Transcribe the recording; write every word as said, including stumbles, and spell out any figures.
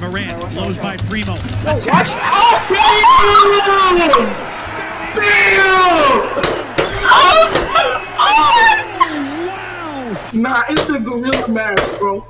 Morant blows by Primo. Oh, watch out! Oh, wow! Nah, it's the gorilla mask, bro.